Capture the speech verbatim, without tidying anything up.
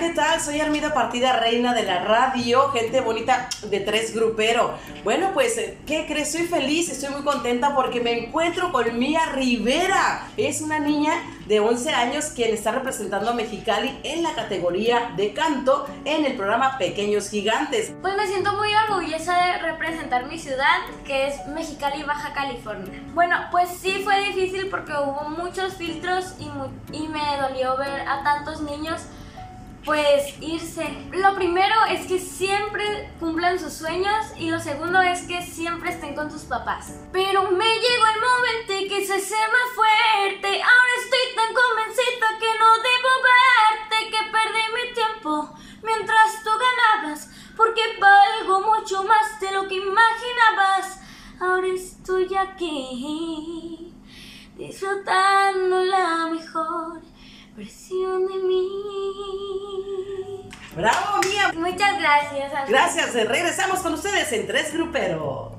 ¿qué tal? Soy Armida Partida, reina de la radio, gente bonita de tres Grupero. Bueno, pues, ¿qué crees? Soy feliz, estoy muy contenta porque me encuentro con Mía Rivera. Es una niña de once años quien está representando a Mexicali en la categoría de canto en el programa Pequeños Gigantes. Pues me siento muy orgullosa de representar mi ciudad, que es Mexicali, Baja California. Bueno, pues sí fue difícil porque hubo muchos filtros y, mu y me dolió ver a tantos niños pues irse. Lo primero es que siempre cumplan sus sueños y lo segundo es que siempre estén con sus papás. Pero me llegó el momento en que se hace más fuerte. Ahora estoy tan convencida que no debo verte, que perdí mi tiempo mientras tú ganabas, porque valgo mucho más de lo que imaginabas. Ahora estoy aquí disfrutando la mejor versión de mí. ¡Bravo, Mía! Muchas gracias. Gracias. Regresamos con ustedes en tres Grupero.